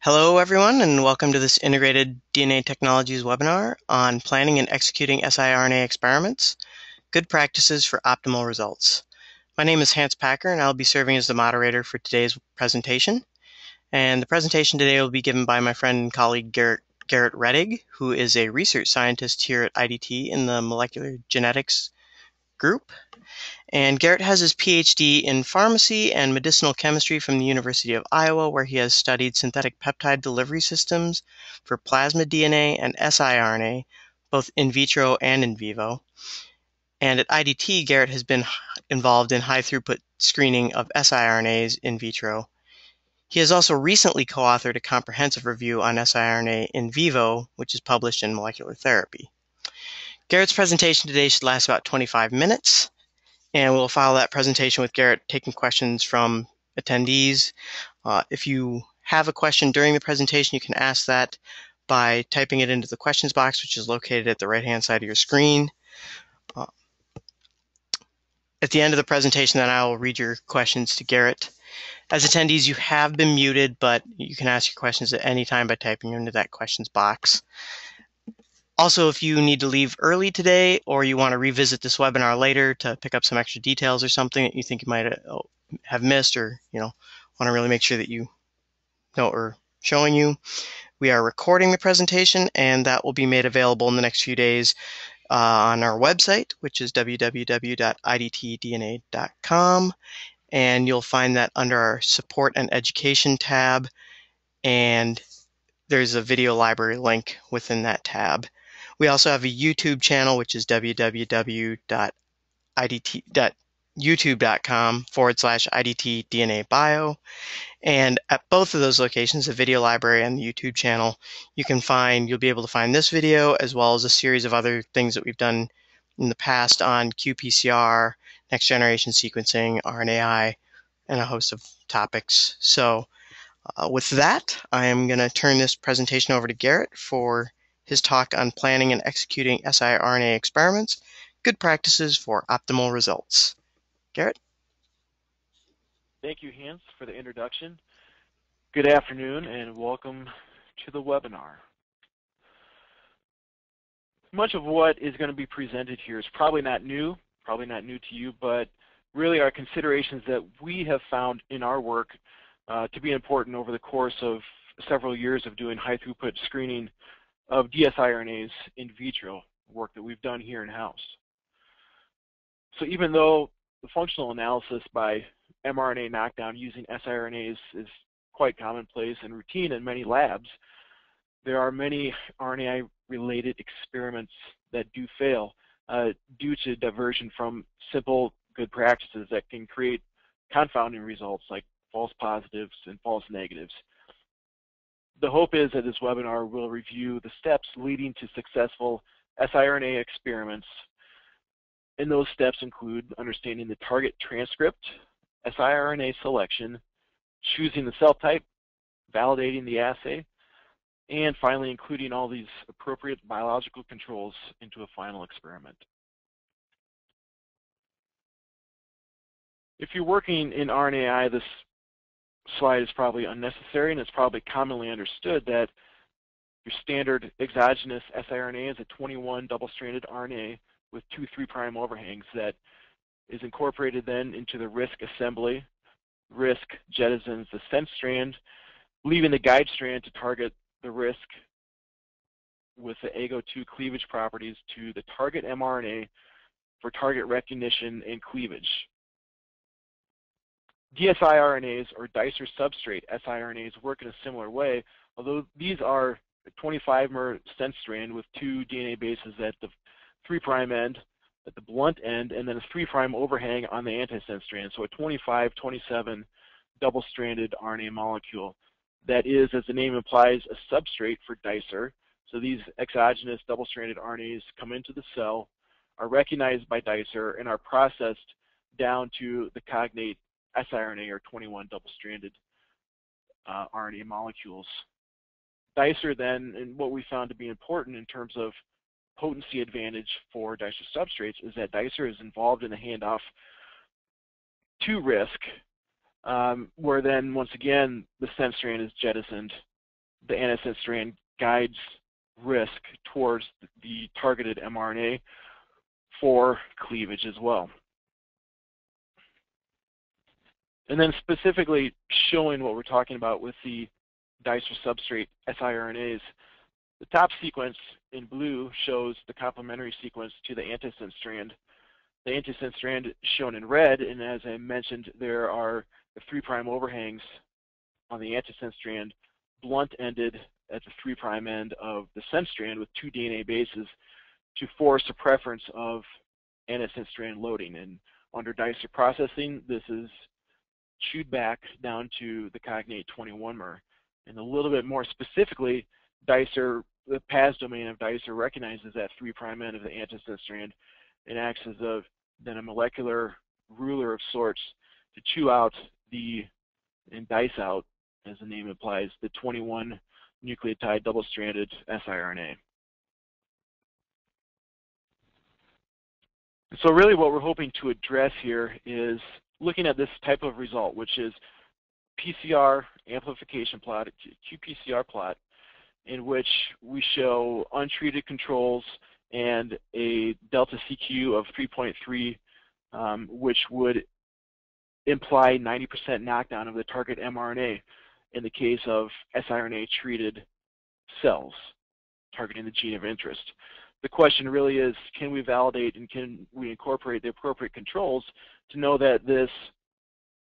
Hello everyone, and welcome to this Integrated DNA Technologies webinar on planning and executing siRNA experiments, good practices for optimal results. My name is Hans Packer, and I'll be serving as the moderator for today's presentation. And the presentation today will be given by my friend and colleague Garrett Reddig, who is a research scientist here at IDT in the molecular genetics group. And Garrett has his PhD in pharmacy and medicinal chemistry from the University of Iowa, where he has studied synthetic peptide delivery systems for plasmid DNA and siRNA, both in vitro and in vivo. And at IDT, Garrett has been involved in high-throughput screening of siRNAs in vitro. He has also recently co-authored a comprehensive review on siRNA in vivo, which is published in Molecular Therapy. Garrett's presentation today should last about 25 minutes, and we'll follow that presentation with Garrett taking questions from attendees. If you have a question during the presentation, you can ask that by typing it into the questions box, which is located at the right-hand side of your screen. At the end of the presentation, then I will read your questions to Garrett. As attendees, you have been muted, but you can ask your questions at any time by typing into that questions box. Also, if you need to leave early today or you want to revisit this webinar later to pick up some extra details or something that you think you might have missed, or want to really make sure that you know or showing you, we are recording the presentation, and that will be made available in the next few days on our website, which is www.idtdna.com, and you'll find that under our support and education tab, and there's a video library link within that tab. We also have a YouTube channel, which is www.youtube.com/IDTDNABio. And at both of those locations, the video library and the YouTube channel, you'll be able to find this video as well as a series of other things that we've done in the past on qPCR, next generation sequencing, RNAi, and a host of topics. So with that, I am going to turn this presentation over to Garrett for his talk on planning and executing siRNA experiments, good practices for optimal results. Garrett? Thank you, Hans, for the introduction. Good afternoon and welcome to the webinar. Much of what is going to be presented here is probably not new to you, but really are considerations that we have found in our work to be important over the course of several years of doing high-throughput screening of dsRNAs in vitro, work that we've done here in-house. So even though the functional analysis by mRNA knockdown using siRNAs is quite commonplace and routine in many labs, there are many RNAi-related experiments that do fail due to diversion from simple good practices that can create confounding results like false positives and false negatives. The hope is that this webinar will review the steps leading to successful siRNA experiments, and those steps include understanding the target transcript, siRNA selection, choosing the cell type, validating the assay, and finally including all these appropriate biological controls into a final experiment. If you're working in RNAi, this slide is probably unnecessary, and it's probably commonly understood that your standard exogenous siRNA is a 21 double-stranded RNA with 2'3' overhangs that is incorporated then into the RISC assembly. RISC jettisons the sense strand, leaving the guide strand to target the RISC with the AGO2 cleavage properties to the target mRNA for target recognition and cleavage. DsiRNAs, or Dicer substrate siRNAs, work in a similar way, although these are a 25-mer sense strand with two DNA bases at the 3' end, at the blunt end, and then a 3' overhang on the antisense strand, so a 25-27 double-stranded RNA molecule. That is, as the name implies, a substrate for Dicer, so these exogenous double-stranded RNAs come into the cell, are recognized by Dicer, and are processed down to the cognate siRNA, or 21 double-stranded RNA molecules. Dicer then, and what we found to be important in terms of potency advantage for Dicer substrates, is that Dicer is involved in the handoff to RISC, where then once again the sense strand is jettisoned the antisense strand guides RISC towards the targeted mRNA for cleavage as well. And then specifically showing what we're talking about with the Dicer substrate siRNAs, the top sequence in blue shows the complementary sequence to the antisense strand. The antisense strand is shown in red, and as I mentioned, there are the 3' overhangs on the antisense strand, blunt-ended at the 3' end of the sense strand with 2 DNA bases to force a preference of antisense strand loading. And under Dicer processing, this is chewed back down to the cognate 21-mer. And a little bit more specifically, Dicer, the Pas domain of Dicer recognizes that 3' end of the antisense strand and acts as a molecular ruler of sorts to chew out and dice out, as the name implies, the 21 nucleotide double-stranded siRNA. And so really what we're hoping to address here is looking at this type of result, which is PCR amplification plot, qPCR plot, in which we show untreated controls and a delta CQ of 3.3, which would imply 90% knockdown of the target mRNA in the case of siRNA-treated cells targeting the gene of interest. The question really is, can we validate and can we incorporate the appropriate controls to know that this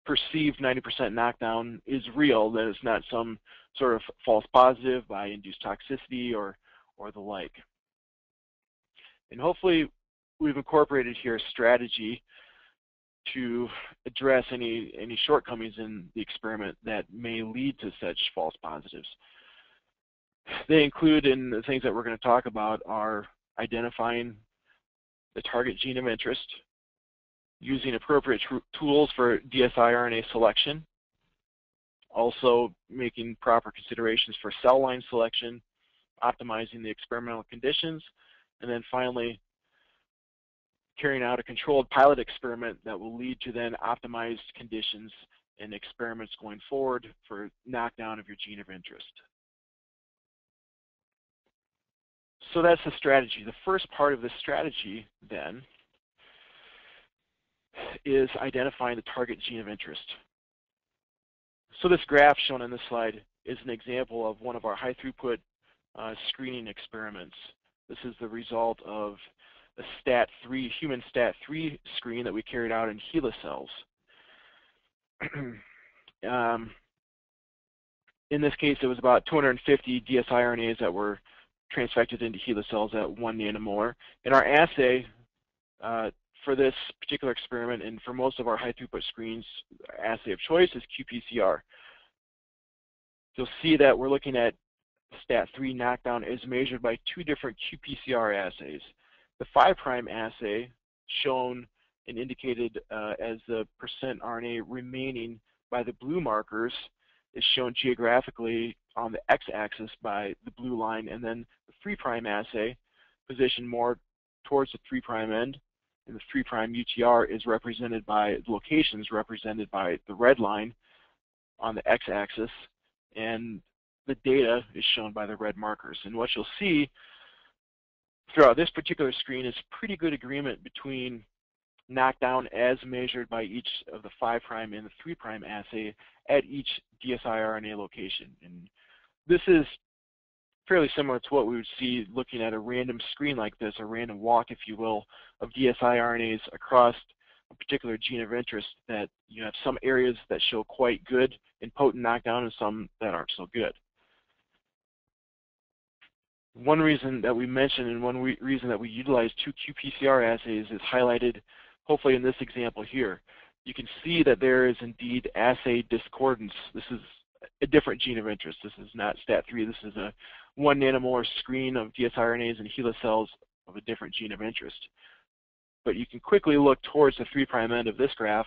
perceived 90% knockdown is real, that it's not some sort of false positive by induced toxicity or the like. And hopefully we've incorporated here a strategy to address any shortcomings in the experiment that may lead to such false positives. They include, in the things that we're going to talk about, are identifying the target gene of interest, using appropriate tools for DsiRNA selection, also making proper considerations for cell line selection, optimizing the experimental conditions, and then finally carrying out a controlled pilot experiment that will lead to then optimized conditions and experiments going forward for knockdown of your gene of interest. So that's the strategy. The first part of the strategy then is identifying the target gene of interest. So this graph shown on this slide is an example of one of our high throughput screening experiments. This is the result of a STAT3, human STAT3 screen that we carried out in HeLa cells. In this case, it was about 250 DsiRNAs that were transfected into HeLa cells at 1 nanomolar. And our assay for this particular experiment and for most of our high throughput screens, assay of choice is qPCR. You'll see that we're looking at STAT3 knockdown is measured by 2 different qPCR assays. The 5' assay, shown and indicated as the percent RNA remaining by the blue markers, is shown geographically on the x-axis by the blue line, and then the 3' assay, positioned more towards the 3' end, and the 3' UTR is represented by locations represented by the red line on the x-axis, and the data is shown by the red markers. And what you'll see throughout this particular screen is pretty good agreement between knockdown as measured by each of the 5' and the 3' assay at each DsiRNA location. And this is fairly similar to what we would see looking at a random screen like this, a random walk, if you will, of DsiRNAs across a particular gene of interest, that you have some areas that show quite good and potent knockdown and some that aren't so good. One reason that we mentioned and one reason that we utilize 2 qPCR assays is highlighted hopefully in this example here. You can see that there is indeed assay discordance. This is a different gene of interest. This is not STAT3. This is a 1 nanomolar screen of DsiRNAs and HeLa cells of a different gene of interest. But you can quickly look towards the 3' end of this graph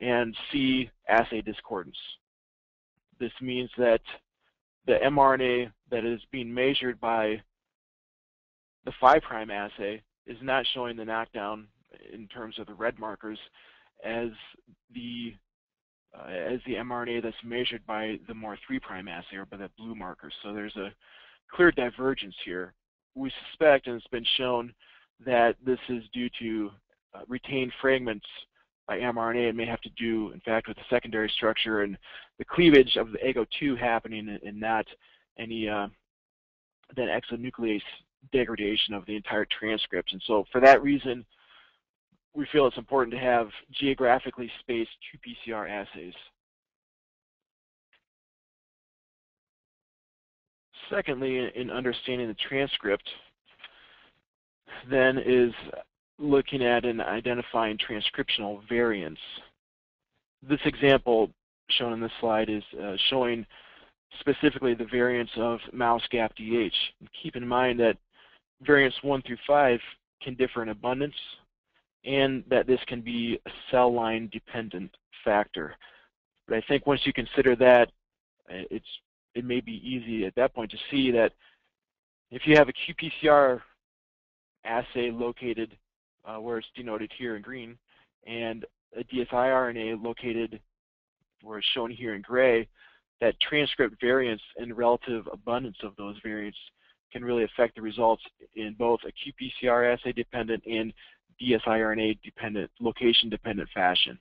and see assay discordance. This means that the mRNA that is being measured by the 5' assay is not showing the knockdown in terms of the red markers as the as the mRNA that's measured by the MOR3' assay or by the blue marker. So there's a clear divergence here. We suspect, and it's been shown, that this is due to retained fragments by mRNA. It may have to do, in fact, with the secondary structure and the cleavage of the AGO2 happening and not any then exonuclease degradation of the entire transcript. And so for that reason, we feel it's important to have geographically spaced two PCR assays. Secondly, in understanding the transcript, then is looking at and identifying transcriptional variants. This example shown in this slide is showing specifically the variants of mouse GAPDH. Keep in mind that variants 1 through 5 can differ in abundance, and that this can be a cell line dependent factor. But I think once you consider that, it may be easy at that point to see that if you have a qPCR assay located where it's denoted here in green, and a DsiRNA located where it's shown here in gray, that transcript variance and relative abundance of those variants can really affect the results in both a qPCR assay dependent and DsiRNA dependent, location dependent fashion.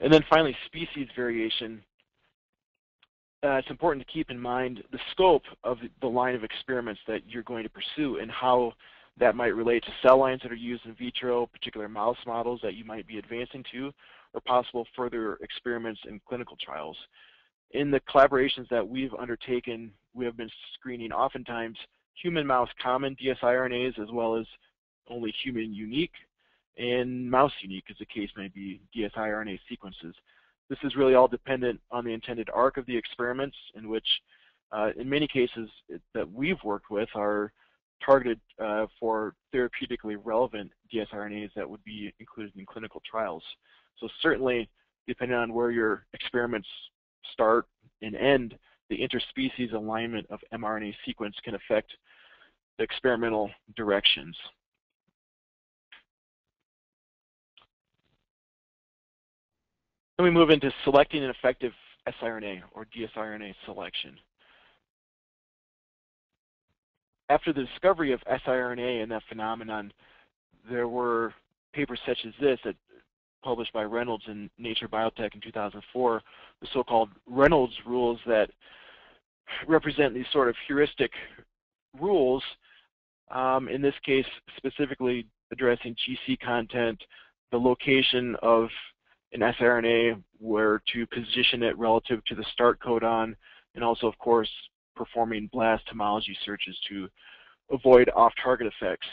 And then finally, species variation. It's important to keep in mind the scope of the line of experiments that you're going to pursue and how that might relate to cell lines that are used in vitro, particular mouse models that you might be advancing to, or possible further experiments in clinical trials. In the collaborations that we've undertaken, we have been screening oftentimes human mouse common dsRNAs as well as only human unique and mouse unique, as the case may be, dsRNA sequences. This is really all dependent on the intended arc of the experiments, in which in many cases that we've worked with are targeted for therapeutically relevant dsRNAs that would be included in clinical trials. So certainly, depending on where your experiments start and end, the interspecies alignment of mRNA sequence can affect the experimental directions. Then we move into selecting an effective siRNA or dsRNA selection. After the discovery of siRNA and that phenomenon, there were papers such as this that published by Reynolds in Nature Biotech in 2004, the so-called Reynolds rules that represent these sort of heuristic rules, in this case specifically addressing GC content, the location of an siRNA, where to position it relative to the start codon, and also, of course, performing blast homology searches to avoid off-target effects.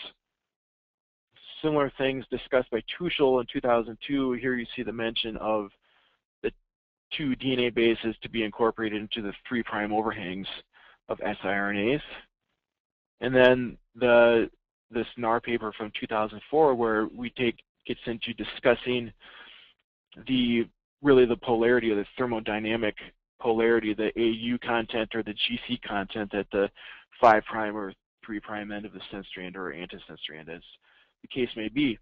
Similar things discussed by Tuschel in 2002. Here you see the mention of the 2 DNA bases to be incorporated into the 3' overhangs of siRNAs. And then this NAR paper from 2004, where gets into discussing really the polarity or the thermodynamic polarity, the AU content or the GC content at the 5' or 3' end of the sense strand or antisense strand, as the case may be.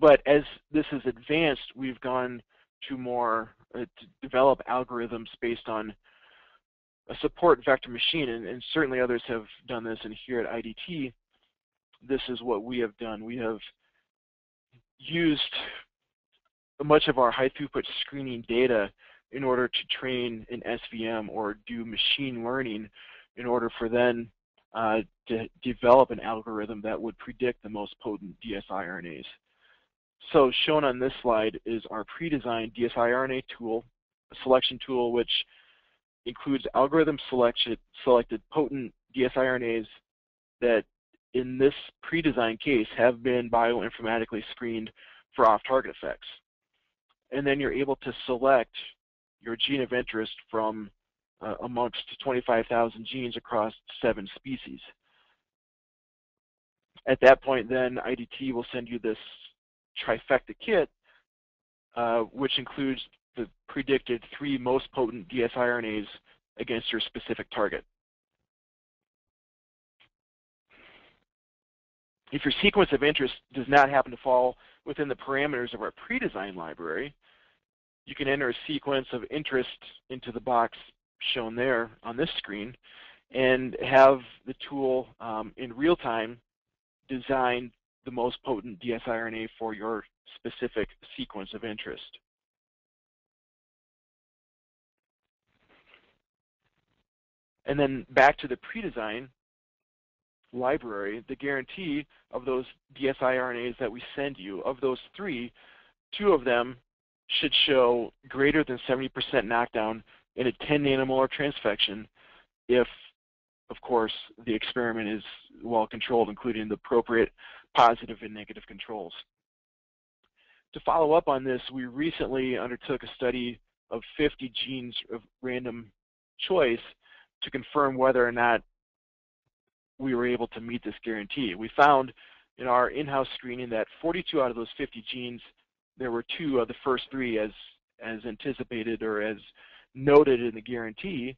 But as this is advanced, we've gone to more to develop algorithms based on a support vector machine, and certainly others have done this, and here at IDT, this is what we have done. We have used much of our high-throughput screening data in order to train an SVM or do machine learning in order for then to develop an algorithm that would predict the most potent dsRNAs. So shown on this slide is our pre-designed dsRNA tool, a selection tool which includes algorithm selected potent dsRNAs that in this pre-designed case have been bioinformatically screened for off-target effects. And then you're able to select your gene of interest from amongst 25,000 genes across 7 species. At that point, then IDT will send you this trifecta kit, which includes the predicted 3 most potent dsRNAs against your specific target. If your sequence of interest does not happen to fall within the parameters of our pre-designed library, you can enter a sequence of interest into the box shown there on this screen and have the tool in real time design the most potent DsiRNA for your specific sequence of interest. And then back to the pre-design library, the guarantee of those DsiRNAs that we send you, of those three, two of them should show greater than 70% knockdown in a 10 nanomolar transfection if, of course, the experiment is well controlled, including the appropriate positive and negative controls. To follow up on this, we recently undertook a study of 50 genes of random choice to confirm whether or not we were able to meet this guarantee. We found in our in-house screening that 42 out of those 50 genes, there were two of the first three as anticipated or as noted in the guarantee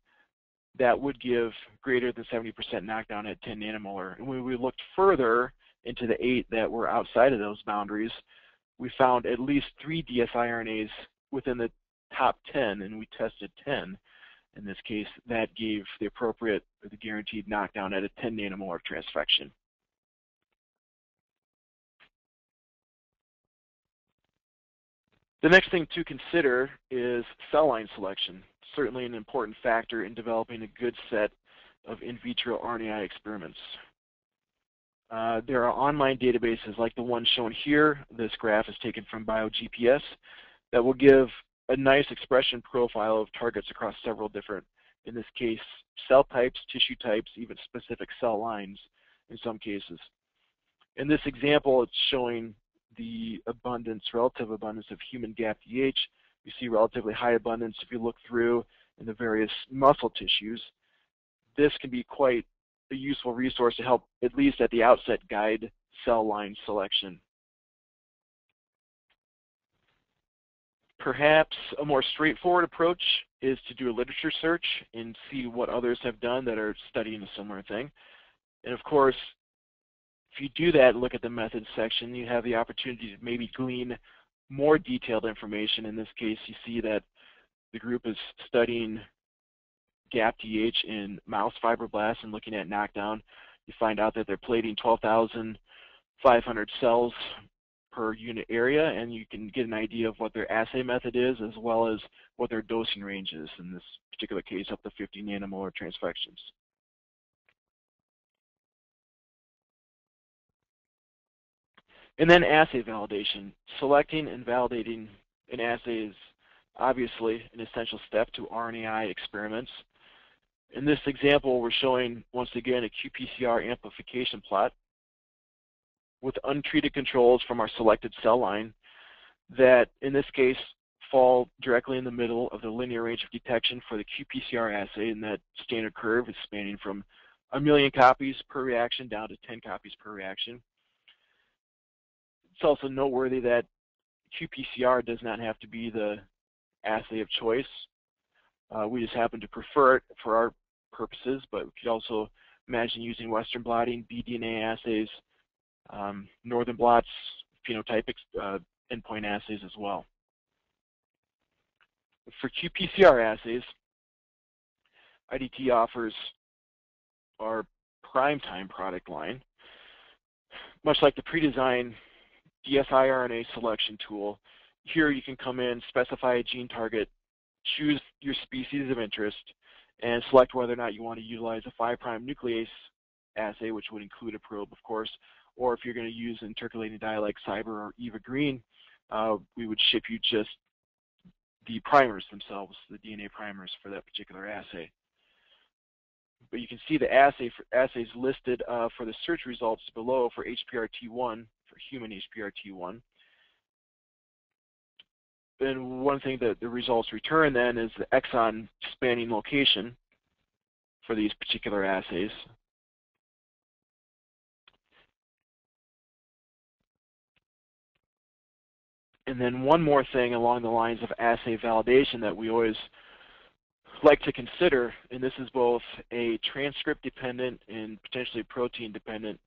that would give greater than 70% knockdown at 10 nanomolar. And when we looked further into the 8 that were outside of those boundaries, we found at least 3 DsiRNAs within the top 10, and we tested 10. In this case, that gave the appropriate or the guaranteed knockdown at a 10 nanomolar transfection. The next thing to consider is cell line selection, certainly an important factor in developing a good set of in vitro RNAi experiments. There are online databases like the one shown here. This graph is taken from BioGPS that will give a nice expression profile of targets across several different, in this case, cell types, tissue types, even specific cell lines in some cases. In this example, it's showing the abundance, relative abundance of human GAPDH. You see relatively high abundance if you look through in the various muscle tissues. This can be quite a useful resource to help, at least at the outset, guide cell line selection. Perhaps a more straightforward approach is to do a literature search and see what others have done that are studying a similar thing. And of course, if you do that and look at the methods section, you have the opportunity to maybe glean more detailed information. In this case, you see that the group is studying GAPDH in mouse fibroblasts and looking at knockdown. You find out that they're plating 12,500 cells per unit area, and you can get an idea of what their assay method is as well as what their dosing range is, in this particular case up to 50 nanomolar transfections. And then assay validation. Selecting and validating an assay is obviously an essential step to RNAi experiments. In this example, we're showing once again a qPCR amplification plot with untreated controls from our selected cell line that, in this case, fall directly in the middle of the linear range of detection for the qPCR assay, and that standard curve is spanning from 1,000,000 copies per reaction down to 10 copies per reaction. It's also noteworthy that qPCR does not have to be the assay of choice. We just happen to prefer it for our purposes, but we could also imagine using Western blotting, BDNA assays, northern blots, phenotypic endpoint assays as well. For qPCR assays, IDT offers our PrimeTime product line. Much like the pre-design DsiRNA selection tool, here you can come in, specify a gene target, choose your species of interest, and select whether or not you want to utilize a 5' nuclease assay, which would include a probe, of course, or if you're going to use intercalating dye like Cyber or Eva Green, we would ship you just the primers themselves, the DNA primers for that particular assay. But you can see the assays listed for the search results below for HPRT1, for human HPRT1. And one thing that the results return then is the exon spanning location for these particular assays. And then one more thing along the lines of assay validation that we always like to consider, and this is both a transcript-dependent and potentially protein-dependent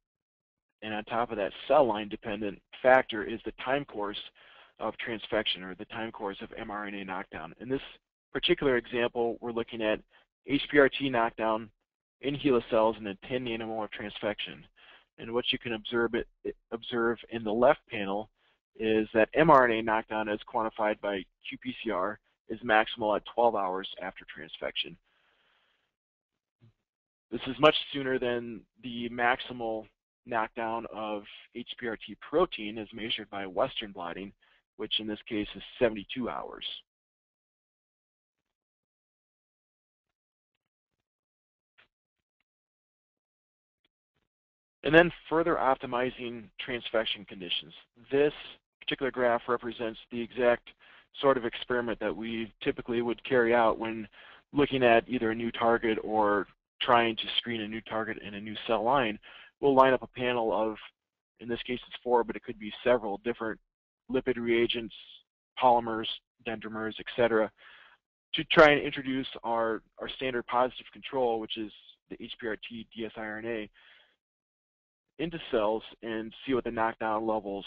And on top of that, cell line dependent factor is the time course of transfection, or the time course of mRNA knockdown. In this particular example, we're looking at HPRT knockdown in HeLa cells in a 10 nanomolar transfection. And what you can observe in the left panel is that mRNA knockdown, as quantified by qPCR, is maximal at 12 hours after transfection. This is much sooner than the maximal knockdown of HPRT protein as measured by Western blotting, which in this case is 72 hours. And then further optimizing transfection conditions. This particular graph represents the exact sort of experiment that we typically would carry out when looking at either a new target or trying to screen a new target in a new cell line. We'll line up a panel of, in this case it's 4, but it could be several different lipid reagents, polymers, dendrimers, etc., to try and introduce our standard positive control, which is the HPRT DsiRNA, into cells and see what the knockdown levels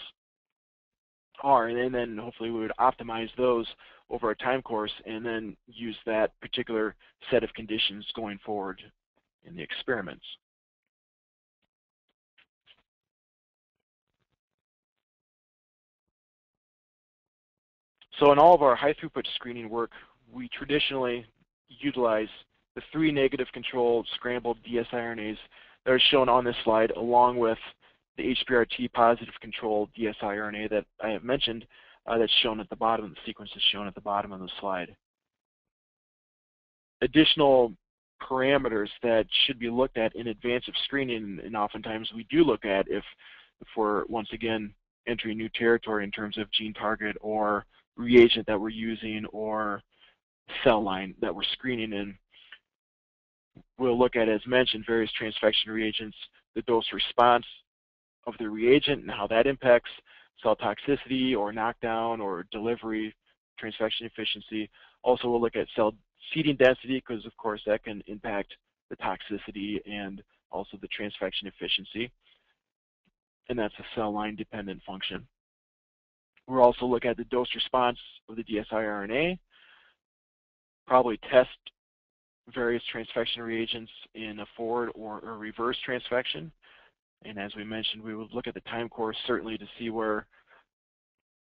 are, and then hopefully we would optimize those over a time course and then use that particular set of conditions going forward in the experiments. So in all of our high throughput screening work, we traditionally utilize the 3 negative controlled scrambled dsRNAs that are shown on this slide, along with the HPRT positive control dsRNA that I have mentioned, that's shown at the bottom, the sequence is shown at the bottom of the slide. Additional parameters that should be looked at in advance of screening, and oftentimes we do look at if we're, once again, entering new territory in terms of gene target or reagent that we're using or cell line that we're screening in. We'll look at, as mentioned, various transfection reagents, the dose response of the reagent and how that impacts cell toxicity or knockdown or delivery, transfection efficiency. Also, we'll look at cell seeding density because, of course, that can impact the toxicity and also the transfection efficiency. And that's a cell line dependent function. We'll also look at the dose response of the dsRNA, probably test various transfection reagents in a forward or a reverse transfection. And as we mentioned, we would look at the time course certainly to see where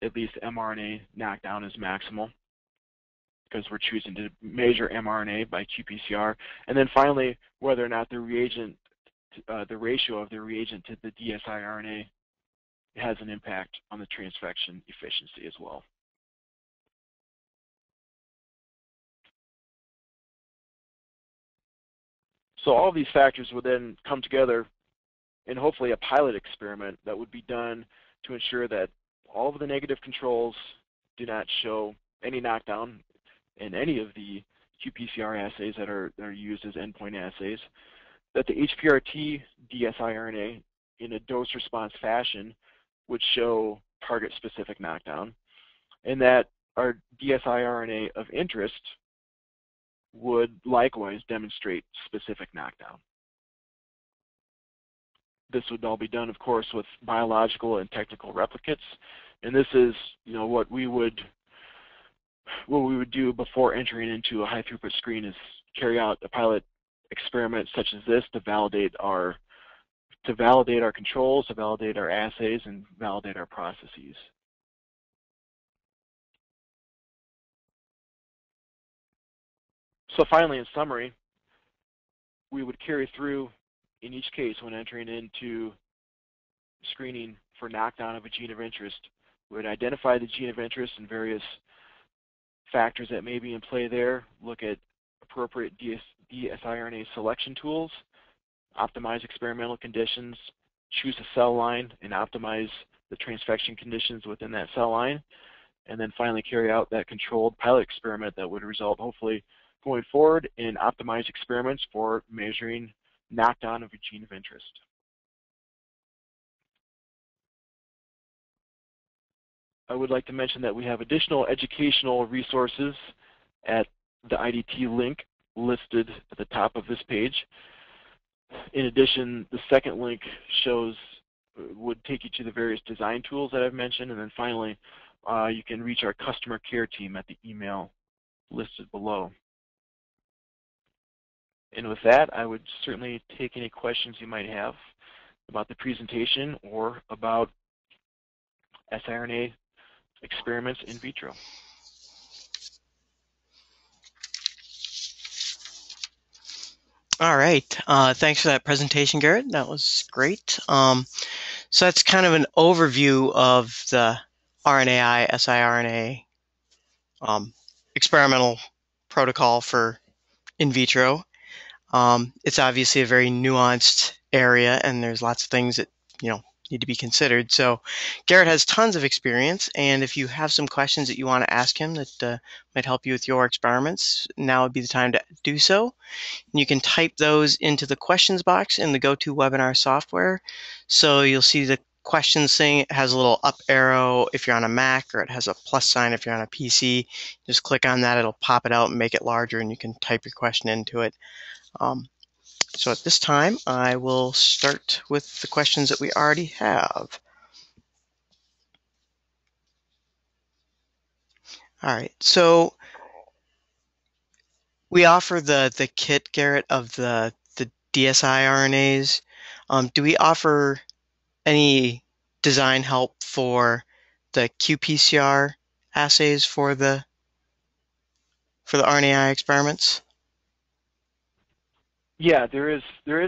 at least mRNA knockdown is maximal, because we're choosing to measure mRNA by qPCR. And then finally, whether or not the reagent, the ratio of the reagent to the dsRNA has an impact on the transfection efficiency as well. So all these factors would then come together in hopefully a pilot experiment that would be done to ensure that all of the negative controls do not show any knockdown in any of the qPCR assays that are used as endpoint assays, that the HPRT dsRNA in a dose response fashion would show target specific knockdown, and that our dsRNA of interest would likewise demonstrate specific knockdown. This would all be done, of course, with biological and technical replicates, and this is, you know, what we would do before entering into a high throughput screen is carry out a pilot experiment such as this to validate our controls, to validate our assays, and validate our processes. So finally, in summary, we would carry through in each case when entering into screening for knockdown of a gene of interest. We would identify the gene of interest and various factors that may be in play there, look at appropriate dsRNA selection tools, optimize experimental conditions, choose a cell line, and optimize the transfection conditions within that cell line, and then finally carry out that controlled pilot experiment that would result, hopefully, going forward in optimized experiments for measuring knockdown of a gene of interest. I would like to mention that we have additional educational resources at the IDT link listed at the top of this page. In addition, the second link shows would take you to the various design tools that I've mentioned. And then finally, you can reach our customer care team at the email listed below. And with that, I would certainly take any questions you might have about the presentation or about siRNA experiments in vitro. All right. Thanks for that presentation, Garrett. That was great. So that's kind of an overview of the RNAi, siRNA experimental protocol for in vitro. It's obviously a very nuanced area, and there's lots of things that, you know, need to be considered. So Garrett has tons of experience, and if you have some questions that you want to ask him that might help you with your experiments, now would be the time to do so. And you can type those into the questions box in the GoToWebinar software. So you'll see the questions thing. It has a little up arrow if you're on a Mac, or it has a plus sign if you're on a PC. Just click on that, it'll pop it out and make it larger, and you can type your question into it. So at this time, I will start with the questions that we already have. All right, so we offer the kit, Garrett, of the DsiRNAs. Do we offer any design help for the qPCR assays for the RNAi experiments? Yeah, there is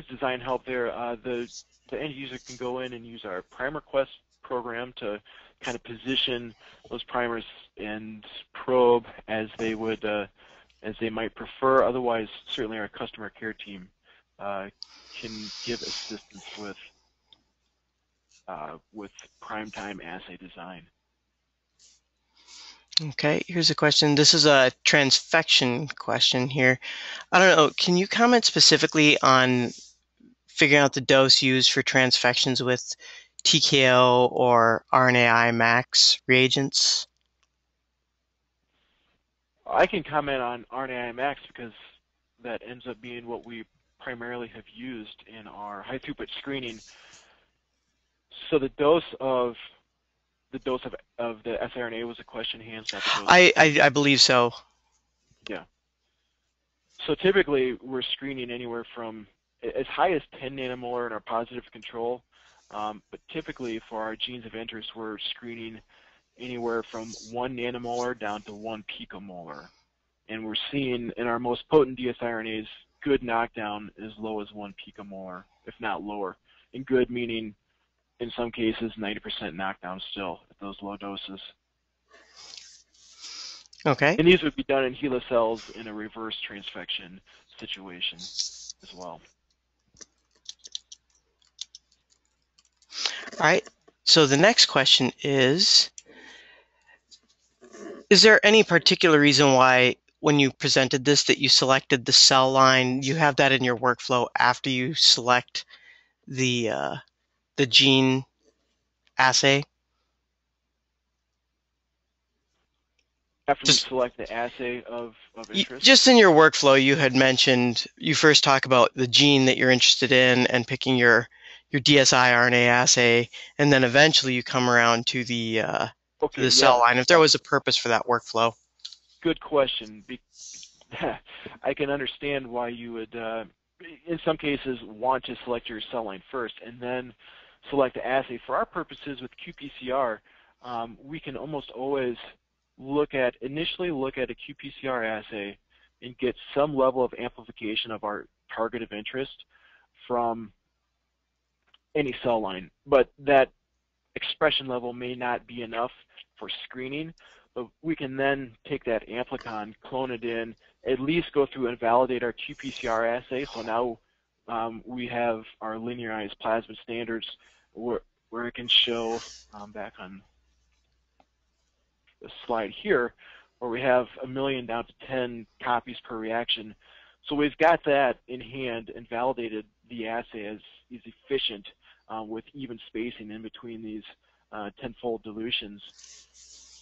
design help there. The end user can go in and use our PrimerQuest program to kind of position those primers and probe as they would as they might prefer. Otherwise, certainly our customer care team can give assistance with PrimeTime assay design. Okay, here's a question. This is a transfection question here. I don't know, can you comment specifically on figuring out the dose used for transfections with TKO or RNAiMax reagents? I can comment on RNAiMax because that ends up being what we primarily have used in our high throughput screening. So the dose of the siRNA was a question, Hans. I believe so. Yeah. So typically we're screening anywhere from as high as 10 nanomolar in our positive control, but typically for our genes of interest, we're screening anywhere from 1 nanomolar down to 1 picomolar. And we're seeing in our most potent dsRNAs good knockdown as low as 1 picomolar, if not lower. And good meaning in some cases, 90% knockdown still at those low doses. Okay. And these would be done in HeLa cells in a reverse transfection situation as well. All right. So the next question is there any particular reason why when you presented this that you selected the cell line? You have that in your workflow after you select the gene assay? After you select the assay of interest? Just in your workflow, you had mentioned you first talk about the gene that you're interested in and picking your dsRNA assay, and then eventually you come around to the cell line. If there was a purpose for that workflow. Good question. I can understand why you would, in some cases, want to select your cell line first and then select the assay. For our purposes with qPCR, we can almost always initially look at a qPCR assay and get some level of amplification of our target of interest from any cell line. But that expression level may not be enough for screening, but we can then take that amplicon, clone it in, at least go through and validate our qPCR assay. So now we have our linearized plasmid standards where it can show back on the slide here, where we have 1 million down to 10 copies per reaction. So we've got that in hand and validated the assay as is efficient with even spacing in between these 10-fold dilutions,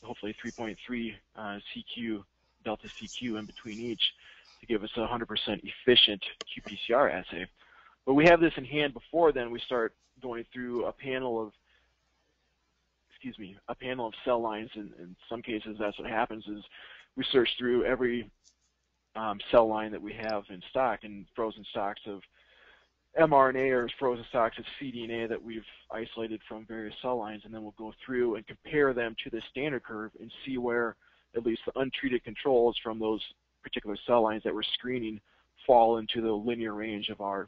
hopefully 3.3 CQ, delta CQ in between each, to give us a 100% efficient qPCR assay. But we have this in hand before then we start going through a panel of, cell lines, and in some cases that's what happens is we search through every cell line that we have in stock, and frozen stocks of mRNA or frozen stocks of cDNA that we've isolated from various cell lines, and then we'll go through and compare them to the standard curve and see where at least the untreated controls from those particular cell lines that we're screening fall into the linear range of our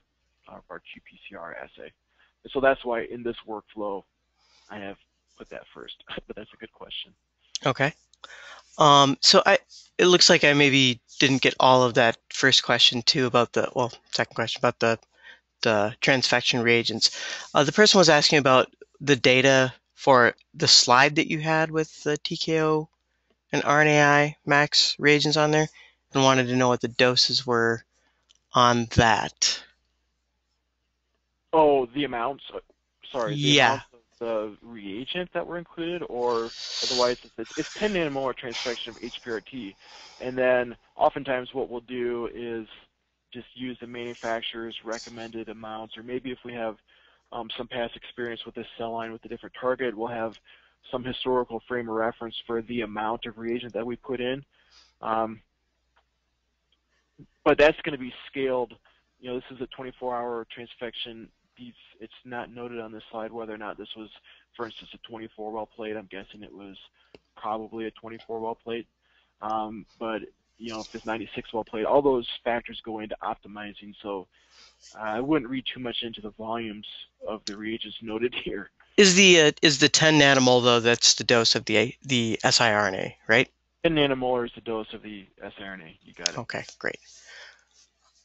qPCR assay. And so that's why in this workflow I have put that first, but that's a good question. Okay. So it looks like I maybe didn't get all of that first question too about the, well, second question about the transfection reagents. The person was asking about the data for the slide that you had with the TKO and RNAiMax reagents on there, and wanted to know what the doses were on that. Oh, the amounts. Sorry. Yeah. The reagent that were included, or otherwise it's 10 nanomolar transfection of HPRT, and then oftentimes what we'll do is just use the manufacturer's recommended amounts, or maybe if we have some past experience with this cell line with a different target, we'll have some historical frame of reference for the amount of reagent that we put in. But that's going to be scaled. You know, this is a 24-hour transfection. It's not noted on this slide whether or not this was, for instance, a 24-well plate. I'm guessing it was probably a 24-well plate. But, you know, if it's 96-well plate, all those factors go into optimizing. So I wouldn't read too much into the volumes of the reagents noted here. Is the 10 nanomole, though, that's the dose of the siRNA, right? 10 nanomolar is the dose of the siRNA. You got it. Okay, great.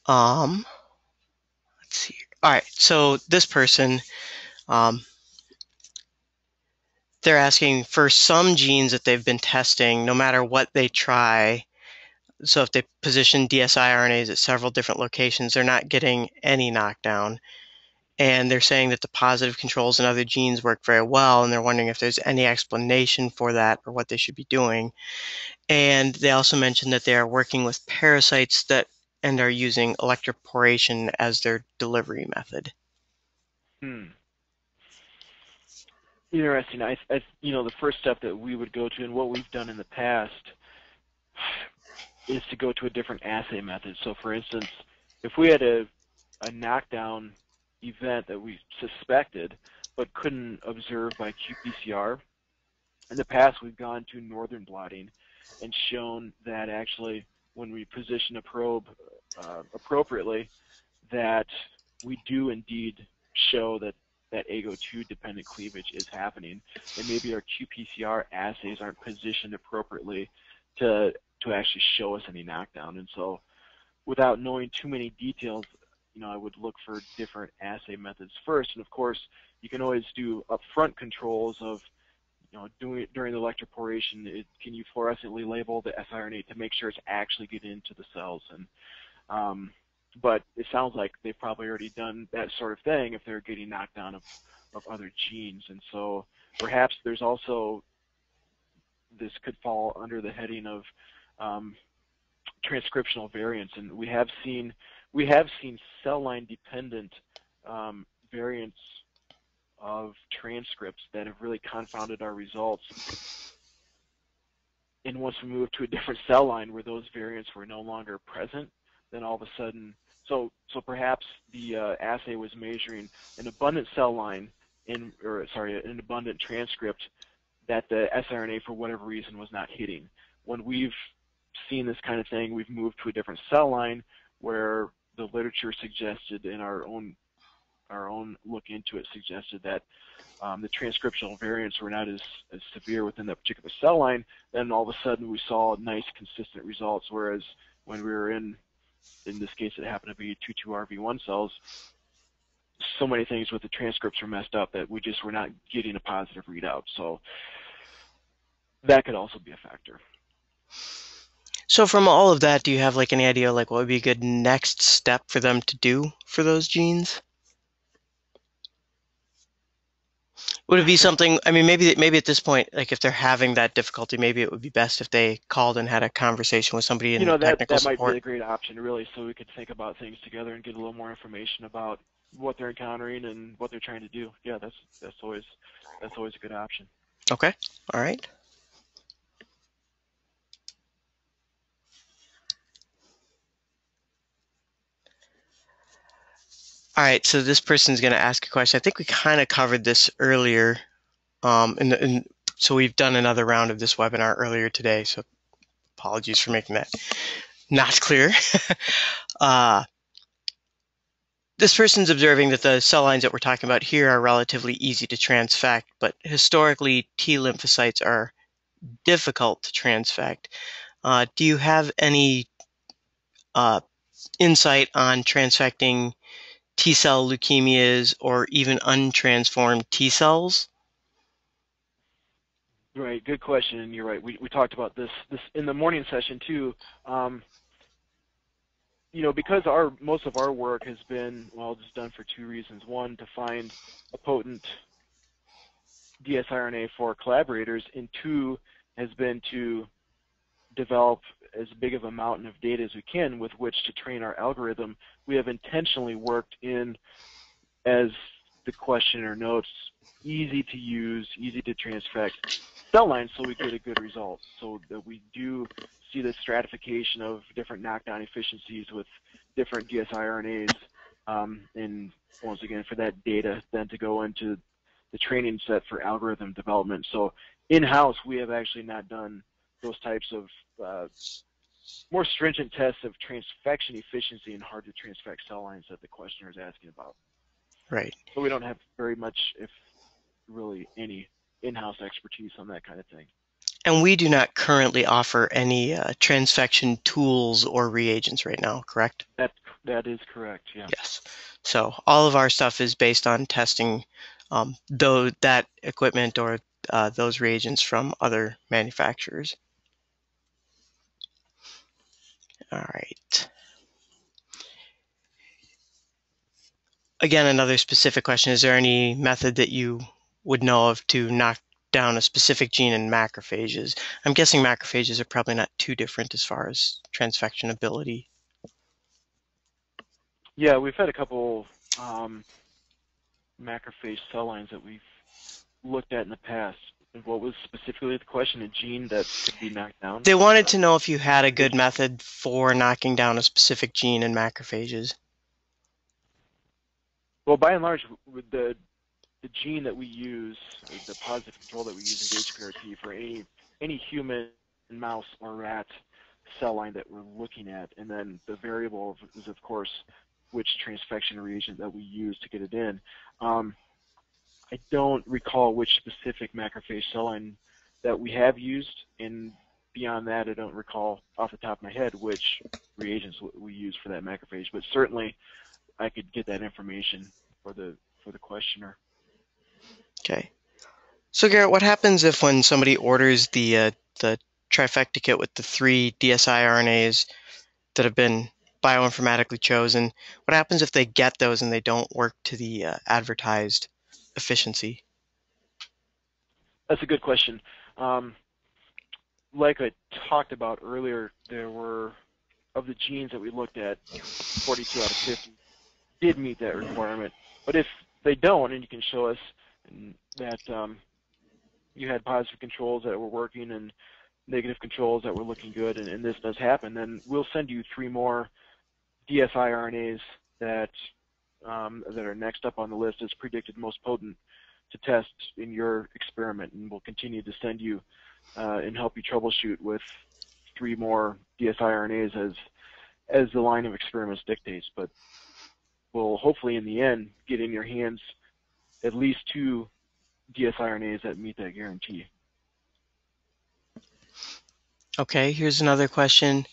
Let's see. All right, so this person, they're asking for some genes that they've been testing, no matter what they try. So if they position DsiRNAs at several different locations, they're not getting any knockdown. And they're saying that the positive controls and other genes work very well, and they're wondering if there's any explanation for that or what they should be doing. And they also mentioned that they are working with parasites that and are using electroporation as their delivery method. Interesting. You know, the first step that we would go to, and what we've done in the past, is to go to a different assay method. So, for instance, if we had a knockdown event that we suspected but couldn't observe by qPCR, in the past we've gone to northern blotting and shown that actually when we position a probe appropriately, that we do indeed show that that AGO2 dependent cleavage is happening, and maybe our qPCR assays aren't positioned appropriately to actually show us any knockdown. And so, without knowing too many details, you know, I would look for different assay methods first. And of course, you can always do upfront controls of, you know, during the electroporation, can you fluorescently label the siRNA to make sure it's actually getting into the cells? And but it sounds like they've probably already done that sort of thing if they're getting knockdown of other genes. And so perhaps there's also, this could fall under the heading of transcriptional variants. And we have seen cell line dependent variants of transcripts that have really confounded our results. And once we moved to a different cell line where those variants were no longer present, then all of a sudden, so perhaps the assay was measuring an abundant cell line, an abundant transcript that the siRNA for whatever reason was not hitting. When we've seen this kind of thing, we've moved to a different cell line where the literature suggested, in our own look into it, suggested that the transcriptional variants were not as severe within that particular cell line. Then all of a sudden we saw nice consistent results, whereas when we were in this case it happened to be 22RV1 cells, so many things with the transcripts were messed up that we just were not getting a positive readout. So that could also be a factor. So from all of that, do you have like any idea like what would be a good next step for them to do for those genes? Would it be something, I mean, maybe at this point, like if they're having that difficulty, maybe it would be best if they called and had a conversation with somebody in technical support. You know, that might be a great option, really, so we could think about things together and get a little more information about what they're encountering and what they're trying to do. Yeah, that's always a good option. Okay. All right. All right, so this person's going to ask a question. I think we kind of covered this earlier, so we've done another round of this webinar earlier today, so apologies for making that not clear. This person's observing that the cell lines that we're talking about here are relatively easy to transfect, but historically T lymphocytes are difficult to transfect. Do you have any insight on transfecting T-cell leukemias or even untransformed T-cells? Right, good question, and you're right. We talked about this in the morning session too. You know, because most of our work has been, well, just done for two reasons. One, to find a potent DsiRNA for collaborators, and two, has been to develop as big of a mountain of data as we can with which to train our algorithm. We have intentionally worked in, as the questioner notes, easy to use, easy to transfect cell lines so we get a good result, so that we do see the stratification of different knockdown efficiencies with different DsiRNAs. And once again, for that data then to go into the training set for algorithm development. So in-house, we have actually not done those types of more stringent tests of transfection efficiency and hard to transfect cell lines that the questioner is asking about. Right. So we don't have very much, if really any, in-house expertise on that kind of thing. And we do not currently offer any transfection tools or reagents right now, correct? That is correct, yeah. Yes. So all of our stuff is based on testing that equipment or those reagents from other manufacturers. All right. Again, another specific question. Is there any method that you would know of to knock down a specific gene in macrophages? I'm guessing macrophages are probably not too different as far as transfection ability. Yeah, we've had a couple macrophage cell lines that we've looked at in the past. What was specifically the question? A gene that could be knocked down? They wanted to know if you had a good method for knocking down a specific gene in macrophages. Well, by and large, with the gene that we use, the positive control that we use in HPRT for any human, mouse, or rat cell line that we're looking at, and then the variable is, of course, which transfection reagent that we use to get it in. I don't recall which specific macrophage cell line that we have used, and beyond that, I don't recall off the top of my head which reagents we use for that macrophage, but certainly I could get that information for the questioner. Okay. So, Garrett, what happens if when somebody orders the trifecta kit with the 3 DsiRNAs that have been bioinformatically chosen, what happens if they get those and they don't work to the advertised efficiency? That's a good question. Like I talked about earlier, there were, of the genes that we looked at, 42 out of 50 did meet that requirement. But if they don't, and you can show us that you had positive controls that were working and negative controls that were looking good, and this does happen, then we'll send you 3 more DsiRNAs that are next up on the list as predicted most potent to test in your experiment, and we'll continue to send you and help you troubleshoot with 3 more DsiRNAs as the line of experiments dictates. But we'll hopefully in the end get in your hands at least 2 DsiRNAs that meet that guarantee. Okay, here's another question.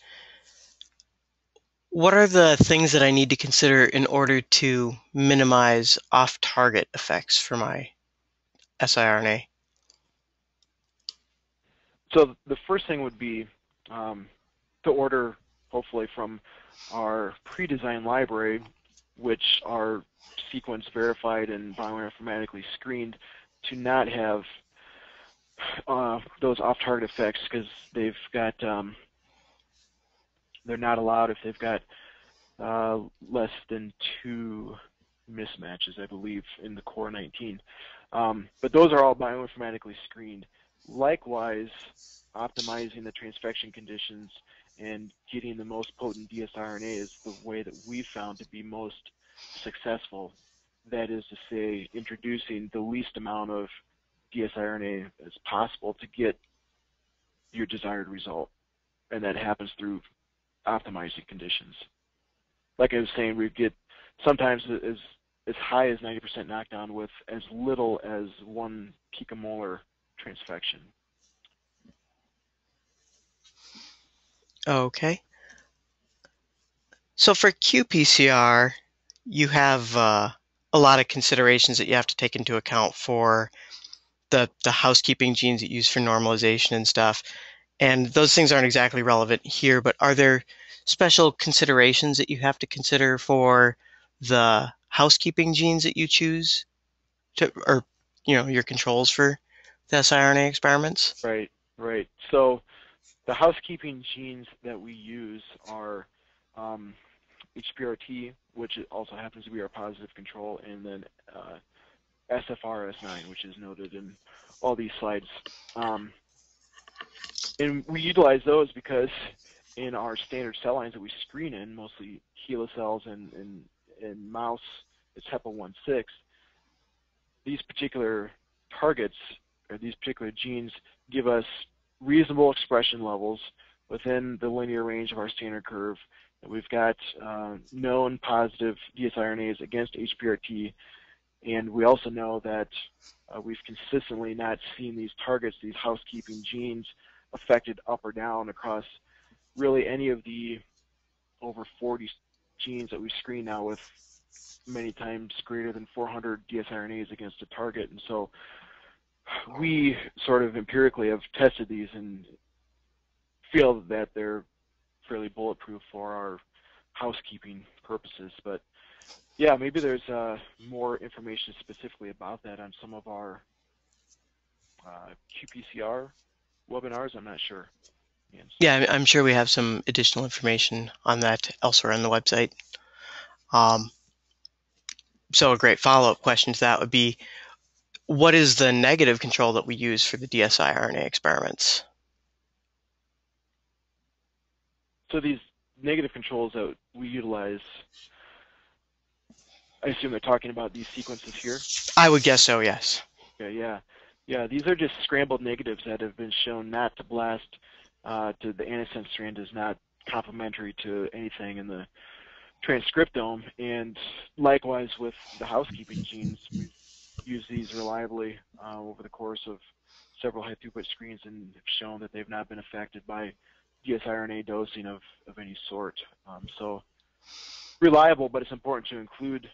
What are the things that I need to consider in order to minimize off-target effects for my siRNA? So the first thing would be to order, hopefully, from our pre-designed library, which are sequence verified and bioinformatically screened to not have those off-target effects, because they've got they're not allowed if they've got less than 2 mismatches, I believe, in the core 19. But those are all bioinformatically screened. Likewise, optimizing the transfection conditions and getting the most potent DsiRNA is the way that we found to be most successful. That is to say, introducing the least amount of DsiRNA as possible to get your desired result. And that happens through optimizing conditions. Like I was saying, we get sometimes as high as 90% knockdown with as little as 1 picomolar transfection. Okay. So for qPCR, you have a lot of considerations that you have to take into account for the housekeeping genes that you use for normalization and stuff. And those things aren't exactly relevant here, but are there special considerations that you have to consider for the housekeeping genes that you choose to, or, you know, your controls for the siRNA experiments? Right, right. So the housekeeping genes that we use are HPRT, which also happens to be our positive control, and then SFRS9, which is noted in all these slides. And we utilize those because in our standard cell lines that we screen in, mostly HeLa cells and mouse, it's HEPA1.6, these particular targets or these particular genes give us reasonable expression levels within the linear range of our standard curve. And we've got known positive DsiRNAs against HPRT, and we also know that we've consistently not seen these targets, these housekeeping genes, affected up or down across really any of the over 40 genes that we screen now, with many times greater than 400 DsiRNAs against a target. And so we sort of empirically have tested these and feel that they're fairly bulletproof for our housekeeping purposes. But yeah, maybe there's more information specifically about that on some of our qPCR webinars. I'm not sure. Yeah, I'm sure we have some additional information on that elsewhere on the website. So a great follow-up question to that would be, what is the negative control that we use for the DsiRNA experiments? So these negative controls that we utilize, I assume they're talking about these sequences here? I would guess so, yes. Okay, yeah. Yeah, these are just scrambled negatives that have been shown not to blast. To the antisense strand is not complementary to anything in the transcriptome, and likewise with the housekeeping genes, we've used these reliably over the course of several high-throughput screens and have shown that they've not been affected by DsiRNA dosing of any sort. So reliable, but it's important to include,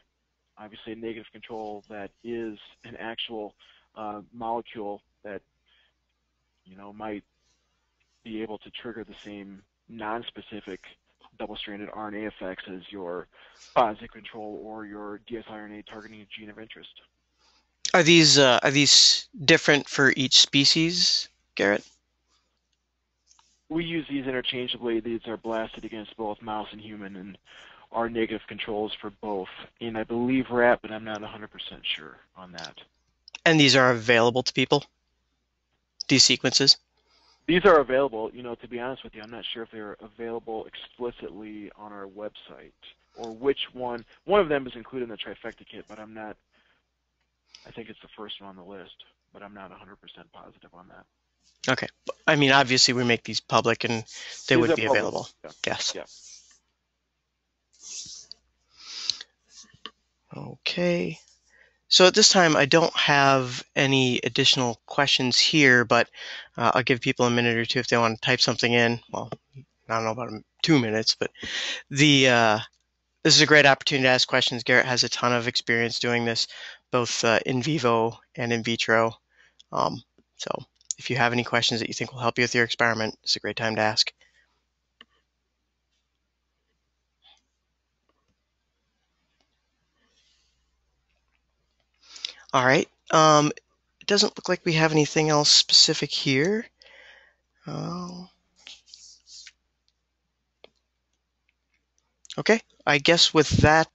obviously, a negative control that is an actual molecule that, you know, might be able to trigger the same non-specific double-stranded RNA effects as your positive control or your DsiRNA targeting gene of interest. Are these different for each species, Garrett? We use these interchangeably. These are blasted against both mouse and human, and are negative controls for both. And I believe rat, but I'm not 100% sure on that. And these are available to people? These sequences? These are available, you know, to be honest with you, I'm not sure if they're available explicitly on our website or which one. One of them is included in the trifecta kit, but I'm not, I think it's the first one on the list, but I'm not 100% positive on that. Okay. I mean, obviously we make these public and they would be available. Yeah. Yes. Yeah. Okay. So at this time, I don't have any additional questions here, but I'll give people a minute or two if they want to type something in. Well, I don't know about 2 minutes, but the this is a great opportunity to ask questions. Garrett has a ton of experience doing this, both in vivo and in vitro. So if you have any questions that you think will help you with your experiment, it's a great time to ask. All right, it doesn't look like we have anything else specific here. Okay, I guess with that,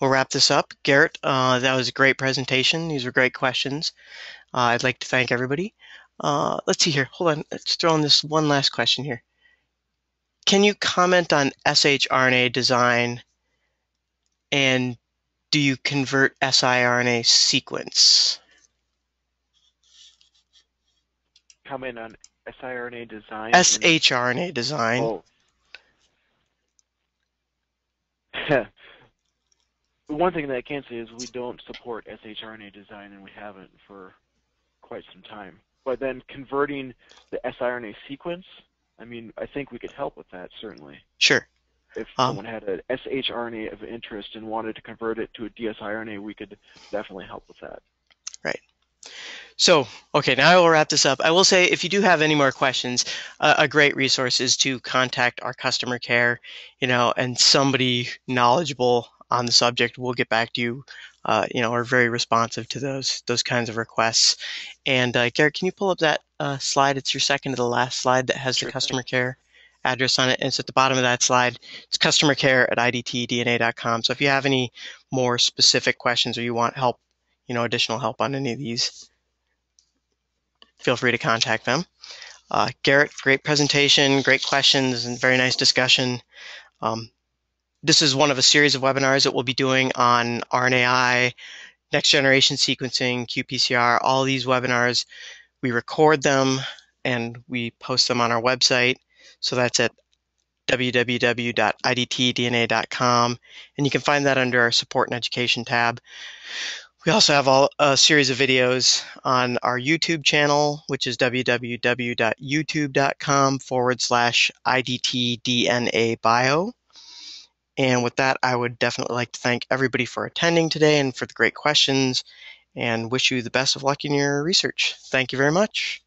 we'll wrap this up. Garrett, that was a great presentation. These were great questions. I'd like to thank everybody. Let's see here. Hold on. Let's throw in this one last question here. Can you comment on shRNA design, and do you convert siRNA sequence? Comment on siRNA design? shRNA design. Oh. One thing that I can say is we don't support shRNA design, and we haven't for quite some time. But then converting the siRNA sequence, I mean, I think we could help with that, certainly. Sure. If someone had an shRNA of interest and wanted to convert it to a dsRNA, we could definitely help with that. Right. So, okay, now I will wrap this up. I will say, if you do have any more questions, a great resource is to contact our customer care, and somebody knowledgeable on the subject will get back to you. Are very responsive to those kinds of requests. And Garrett, can you pull up that slide? It's your second to the last slide that has the customer care address on it. And it's at the bottom of that slide. It's customercare@idtdna.com. So if you have any more specific questions or you want help, additional help on any of these, feel free to contact them. Garrett, great presentation, great questions, and very nice discussion. This is one of a series of webinars that we'll be doing on RNAi, next-generation sequencing, qPCR. All these webinars, we record them and we post them on our website. So that's at www.idtdna.com, and you can find that under our Support and Education tab. We also have a series of videos on our YouTube channel, which is www.youtube.com/IDTDNABio. And with that, I would definitely like to thank everybody for attending today and for the great questions, and wish you the best of luck in your research. Thank you very much.